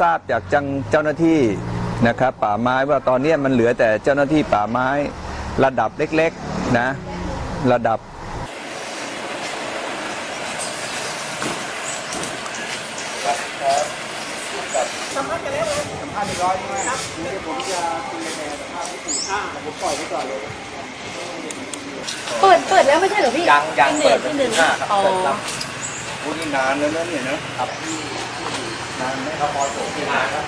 ทราบจากเจ้าหน้าที่นะครับป่าไม้ว่าตอนนี้มันเหลือแต่เจ้าหน้าที่ป่าไม้ระดับเล็กๆนะระดับเปิดแล้วไม่ใช่เหรอพี่ยังเปิดที่1ครับเปิดครับพูดนี่นานแล้วนะเนี่ยนะครับนานไม่พอโสดที่นานครับ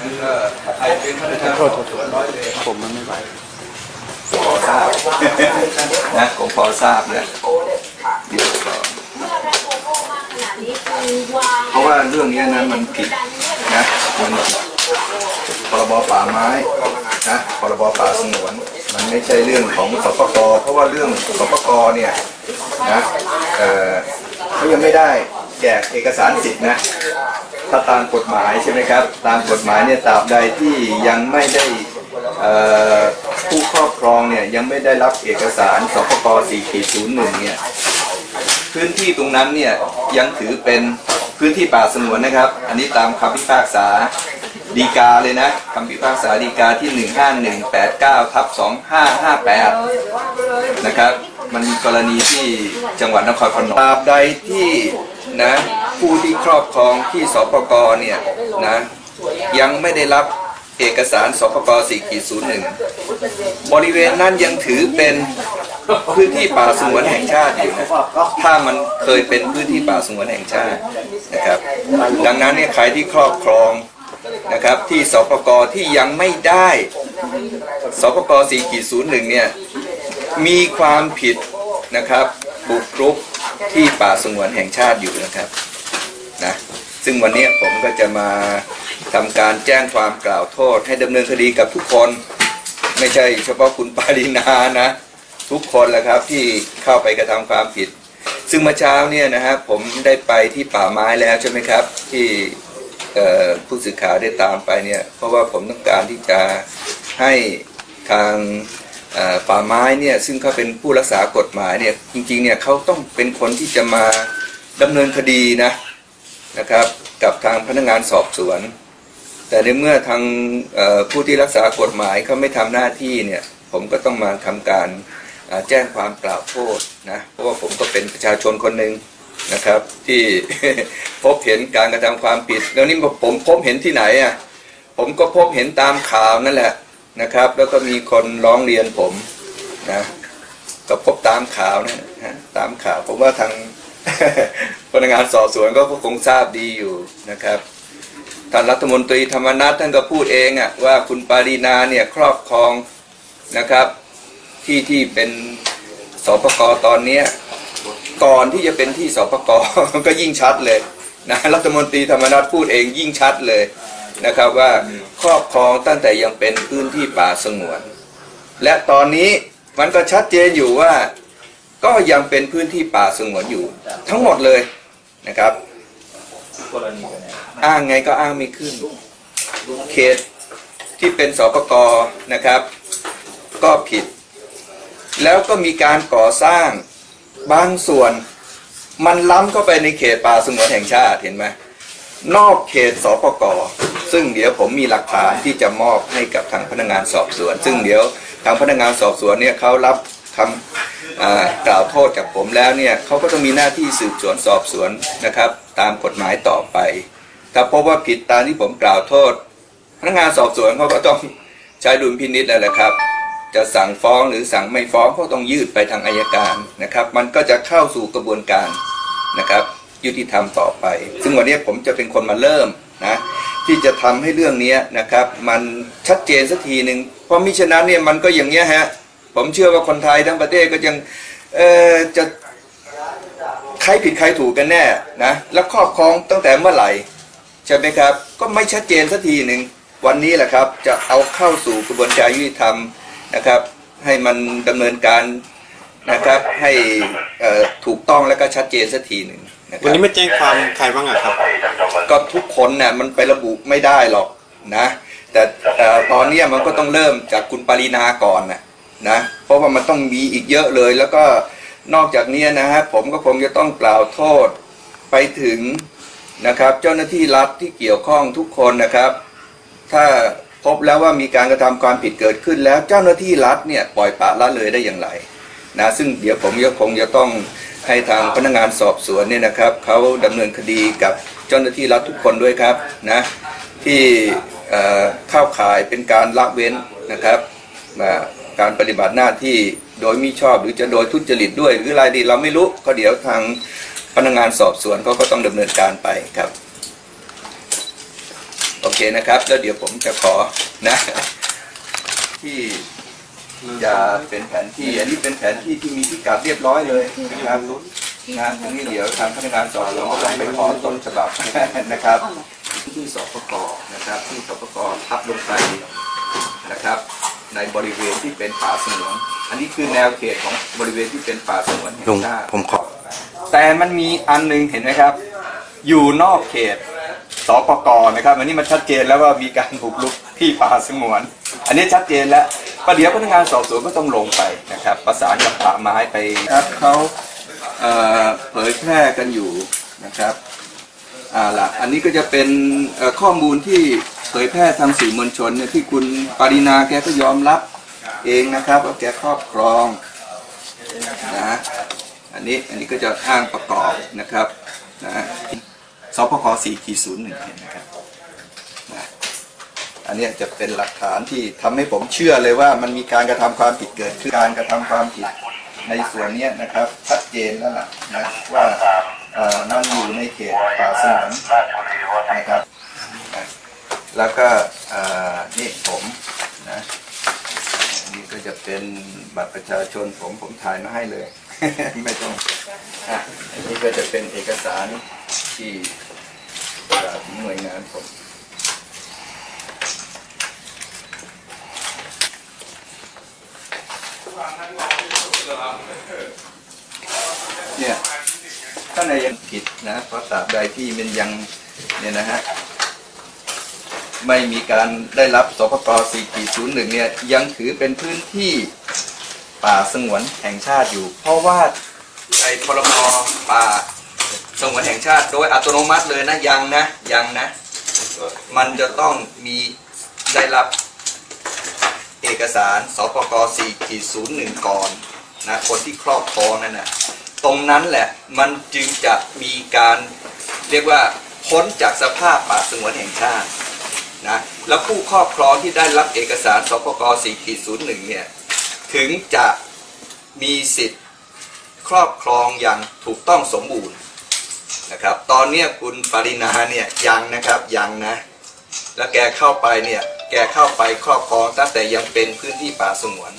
นั่นก็ใครเป็นข้าราชการส่วนร้อยเลยผมมันไม่ไหวพอทราบนะผมพอทราบนะเดี๋ยวก็เพราะว่าเรื่องนี้นะมันผิดนะมันพรบป่าไม้นะพรบป่าสงวนมันไม่ใช่เรื่องของสปก.เพราะว่าเรื่องสปก.เนี่ยนะเขายังไม่ได้แจกเอกสารสิทธินะถ้าตามกฎหมายใช่ไหมครับตามกฎหมายเนี่ยตราบใดที่ยังไม่ได้ผู้ครอบครองเนี่ยยังไม่ได้รับเอกสารสปก. 4.01เนี่ยพื้นที่ตรงนั้นเนี่ยยังถือเป็นพื้นที่ป่าสงวนนะครับอันนี้ตามคำพิพากษาฎีกาเลยนะคำพิพากษาฎีกาที่15189/2558นะครับมันมีกรณีที่จังหวัดนครพนมตราบใดที่นะผู้ที่ครอบครองที่สปก.เนี่ยนะยังไม่ได้รับเอกสารสปก. 4.01 บริเวณนั้นยังถือเป็นพื้นที่ป่าสงวนแห่งชาติอยู่นะถ้ามันเคยเป็นพื้นที่ป่าสงวนแห่งชาตินะครับดังนั้นเนี่ยใครที่ครอบครองนะครับที่สปก.ที่ยังไม่ได้สปก. 4.01 เนี่ยมีความผิดนะครับบุกรุกที่ป่าสงวนแห่งชาติอยู่นะครับนะซึ่งวันนี้ผมก็จะมาทำการแจ้งความกล่าวโทษให้ดำเนินคดีกับทุกคนไม่ใช่เฉพาะคุณปารินานะทุกคนแหละครับที่เข้าไปกระทำความผิดซึ่งเมื่อเช้าเนี่ยนะครับผมได้ไปที่ป่าไม้แล้วใช่ไหมครับที่ผู้สื่อข่าวได้ตามไปเนี่ยเพราะว่าผมต้องการที่จะให้ทางป่าไม้เนี่ยซึ่งเขาเป็นผู้รักษากฎหมายเนี่ยจริงๆเนี่ยเขาต้องเป็นคนที่จะมาดำเนินคดีนะครับกับทางพนักงานสอบสวนแต่ในเมื่อทางผู้ที่รักษากฎหมายเขาไม่ทำหน้าที่เนี่ยผมก็ต้องมาทำการแจ้งความกล่าวโทษนะเพราะว่าผมก็เป็นประชาชนคนหนึ่งนะครับที่พบเห็นการกระทำความผิดแล้วนี่ผมพบเห็นที่ไหนอ่ะผมก็พบเห็นตามข่าวนั่นแหละนะครับแล้วก็มีคนร้องเรียนผมนะก็พบตามข่าวนะตามข่าวผมว่าทางพนักงานสอบสวนก็คงทราบดีอยู่นะครับท่านรัฐมนตรีธรรมนัสท่านก็พูดเองอ่ะว่าคุณปารีนาเนี่ยครอบครองนะครับที่เป็นสปก.ตอนนี้ก่อนที่จะเป็นที่สปก.ก็ยิ่งชัดเลยนะรัฐมนตรีธรรมนัสพูดเองยิ่งชัดเลยนะครับว่าครอบครองตั้งแต่ยังเป็นพื้นที่ป่าสงวนและตอนนี้มันก็ชัดเจนอยู่ว่าก็ยังเป็นพื้นที่ป่าสงวนอยู่ทั้งหมดเลยนะครับอ้างไงก็อ้างไม่ขึ้นเขตที่เป็นสปก.นะครับก็ผิดแล้วก็มีการก่อสร้างบางส่วนมันล้ำเข้าไปในเขตป่าสงวนแห่งชาติเห็นไหมนอกเขตสปก.ซึ่งเดี๋ยวผมมีหลักฐานที่จะมอบให้กับทางพนักงานสอบสวนซึ่งเดี๋ยวทางพนักงานสอบสวนเนี่ยเขารับคำกล่าวโทษจากผมแล้วเนี่ยเขาก็ต้องมีหน้าที่สืบสวนสอบสวนนะครับตามกฎหมายต่อไปถ้าพบว่าผิดตามที่ผมกล่าวโทษพนักงานสอบสวนเขาก็ต้องใช้ดุลพินิจแล้วแหละครับจะสั่งฟ้องหรือสั่งไม่ฟ้องก็ต้องยืดไปทางอัยการนะครับมันก็จะเข้าสู่กระบวนการนะครับยุติธรรมต่อไปซึ่งวันนี้ผมจะเป็นคนมาเริ่มนะที่จะทำให้เรื่องนี้นะครับมันชัดเจนสักทีหนึ่งเพราะมิฉะนั้นเนี่ยมันก็อย่างเงี้ยฮะผมเชื่อว่าคนไทยทั้งประเทศก็ยังจะใครผิดใครถูกกันแน่นะและครอบครองตั้งแต่เมื่อไหร่ใช่ไหมครับก็ไม่ชัดเจนสักทีหนึ่งวันนี้แหละครับจะเอาเข้าสู่กระบวนการยุติธรรมนะครับให้มันดำเนินการนะครับให้ถูกต้องและก็ชัดเจนสักทีหนึ่งวันนี้ไม่แจ้งความใครบ้างครับก็ทุกคนเนี่ยมันไประบุไม่ได้หรอกนะแต่ตอนนี้มันก็ต้องเริ่มจากคุณปารีนาก่อนนะเพราะว่ามันต้องมีอีกเยอะเลยแล้วก็นอกจากนี้นะฮะผมก็คงจะต้องกล่าวโทษไปถึง นะครับเจ้าหน้าที่รัฐที่เกี่ยวข้องทุกคนนะครับถ้าพบแล้วว่ามีการกระทำความผิดเกิดขึ้นแล้วเจ้าหน้าที่รัฐเนี่ยปล่อยปละละเลยได้อย่างไรนะซึ่งเดี๋ยวผมคงจะต้องให้ทางพนักงานสอบสวนเนี่ยนะครับเขาดำเนินคดีกับเจ้าหน้าที่รัฐทุกคนด้วยครับนะที่เข้าข่ายเป็นการละเว้นนะครับการปฏิบัติหน้าที่โดยมิชอบหรือจะโดยทุจริตด้วยหรืออะไรดีเราไม่รู้ก็เดี๋ยวทางพนักงานสอบสวนเขาก็ต้องดำเนินการไปครับโอเคนะครับแล้วเดี๋ยวผมจะขอนะที่จะเป็นแผนที่อันนี้เป็นแผนที่ที่มีพิกัดเรียบร้อยเลยนะครับนะตรงนี้เดี๋ยวทางพนักงานสอบสวนก็ต้องไปขอต้นฉบับนะครับที่สปก.นะครับที่สปก.ทับลงไปนะครับในบริเวณที่เป็นป่าสงวนอันนี้คือแนวเขตของบริเวณที่เป็นป่าสงวนแห่งชาติผมขอแต่มันมีอันนึงเห็นไหมครับอยู่นอกเขตสปก.นะครับอันนี้มันชัดเจนแล้วว่ามีการบุกรุกที่ป่าสงวนอันนี้ชัดเจนแล้วประเดี๋ยวพนักงานสอบสวนก็ต้องลงไปนะครับประสานกับป่าไม้ไปครับเขาเผยแพร่กันอยู่นะครับล่ะอันนี้ก็จะเป็นข้อมูลที่เผยแพร่ทางสื่อมวลชนเนี่ยที่คุณปารินาแกก็ยอมรับเองนะครับว่าแกครอบครองนะอันนี้ก็จะอ้างประกอบนะครับนะสปก 4-01 นะครับนะอันนี้จะเป็นหลักฐานที่ทำให้ผมเชื่อเลยว่ามันมีการกระทำความผิดเกิดขึ้นการกระทำความผิดในส่วนนี้นะครับชัดเจนแล้วล่ะนะว่ามันอยู่ในเขตป่าสงวนนะครับแล้วก็นี่ผมนะนี่ก็จะเป็นบัตรประชาชนผมถ่ายมาให้เลย ไม่ต้องอันนี้ก็จะเป็นเอกสารที่จากหน่วยงานผมเนี่ยถ้าในยังผิดนะเพราะตราบใดที่มันยังเนี่ยนะฮะไม่มีการได้รับสปก 4-01 เนี่ยยังถือเป็นพื้นที่ป่าสงวนแห่งชาติอยู่เพราะว่าในพรบป่าสงวนแห่งชาติโดยอัตโนมัติเลยนะยังนะมันจะต้องมีได้รับเอกสารสปก 4-01 ก่อนนะคนที่ครอบครองนั่นนะตรงนั้นแหละมันจึงจะมีการเรียกว่าพ้นจากสภาพป่าสงวนแห่งชาตินะแล้วผู้ครอบครองที่ได้รับเอกสารสปก 4-01 เนี่ยถึงจะมีสิทธิ์ครอบครองอย่างถูกต้องสมบูรณ์นะครับตอนนี้คุณปรินาเนี่ยยังนะแล้วแกเข้าไปครอบครองตั้งแต่ยังเป็นพื้นที่ป่าสงวน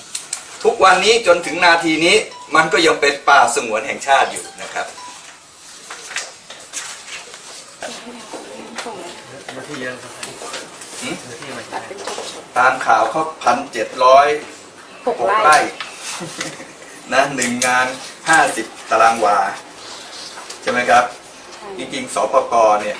ทุกวันนี้จนถึงนาทีนี้มันก็ยังเป็นป่าสงวนแห่งชาติอยู่นะครับตามข่าวเขา1,706 ไร่นะ1 งาน 50 ตารางวาใช่ไหมครับจริงๆสปก.เนี่ย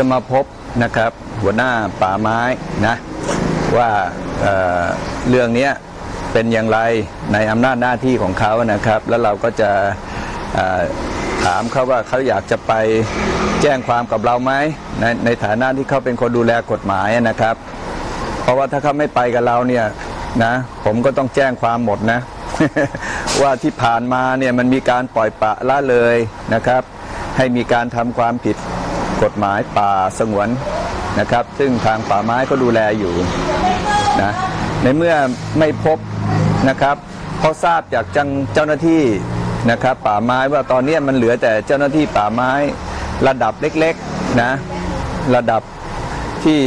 จะมาพบนะครับหัวหน้าป่าไม้นะว่าเรื่องนี้เป็นอย่างไรในอำนาจหน้าที่ของเขานะครับแล้วเราก็จะถามเขาว่าเขาอยากจะไปแจ้งความกับเราไหมในฐานะที่เขาเป็นคนดูแลกฎหมายนะครับเพราะว่าถ้าเขาไม่ไปกับเราเนี่ยนะผมก็ต้องแจ้งความหมดนะ ว่าที่ผ่านมาเนี่ยมันมีการปล่อยปละละเลยนะครับให้มีการทำความผิดกฎหมายป่าสงวนนะครับซึ่งทางป่าไม้ก็ดูแลอยู่นะในเมื่อไม่พบนะครับ เขาทราบจากเจ้าหน้าที่นะครับป่าไม้ว่าตอนนี้มันเหลือแต่เจ้าหน้าที่ป่าไม้ระดับเล็กๆนะระดับที่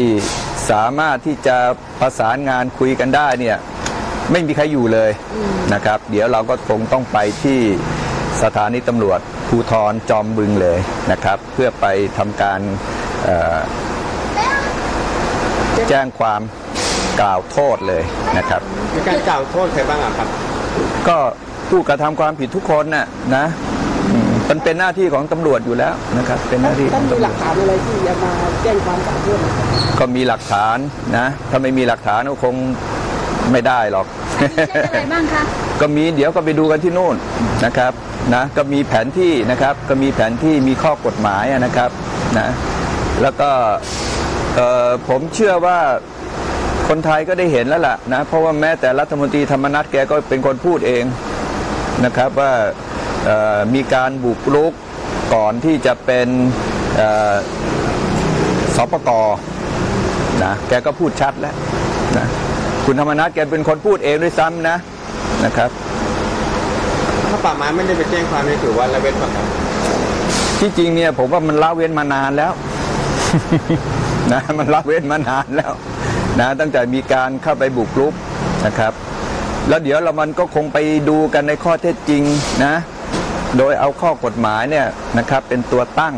สามารถที่จะประสานงานคุยกันได้เนี่ยไม่มีใครอยู่เลยนะครับเดี๋ยวเราก็คงต้องไปที่สถานีตำรวจภูธรจอมบึงเลยนะครับเพื่อไปทำการแจ้งความกล่าวโทษเลยนะครับมีการกล่าวโทษใครบ้างครับก็ผู้กระทำความผิดทุกคนน่ะนะมันเป็นหน้าที่ของตำรวจอยู่แล้วนะครับเป็นหน้าที่ต้องมีหลักฐานอะไรที่จะมาแจ้งความกล่าวโทษก็มีหลักฐานนะถ้าไม่มีหลักฐานก็คงไม่ได้หรอกอะไรบ้างคะก็มีเดี๋ยวก็ไปดูกันที่นู่นนะครับนะก็มีแผนที่นะครับก็มีแผนที่มีข้อกฎหมายนะครับนะแล้วก็ผมเชื่อว่าคนไทยก็ได้เห็นแล้วล่ะนะเพราะว่าแม้แต่รัฐมนตรีธรรมนัสแกก็เป็นคนพูดเองนะครับว่ามีการบุกรุกก่อนที่จะเป็นสปก.นะแกก็พูดชัดแล้วนะคุณธรรมนัสแกเป็นคนพูดเองด้วยซ้ำนะครับถ้าป่าไม้ไม่ได้ไปแจ้งความนี่ถือว่าละเว้นป่ะครับที่จริงเนี่ยผมว่ามันละเว้นมานานแล้ว นะมันละเว้นมานานแล้วนะตั้งแต่มีการเข้าไปบุกรุกนะครับแล้วเดี๋ยวเรามันก็คงไปดูกันในข้อเท็จจริงนะโดยเอาข้อกฎหมายเนี่ยนะครับเป็นตัวตั้ง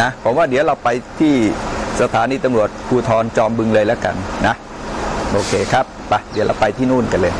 นะผมว่าเดี๋ยวเราไปที่สถานีตำรวจภูธรจอมบึงเลยแล้วกันนะโอเคครับไปเดี๋ยวเราไปที่นู่นกันเลย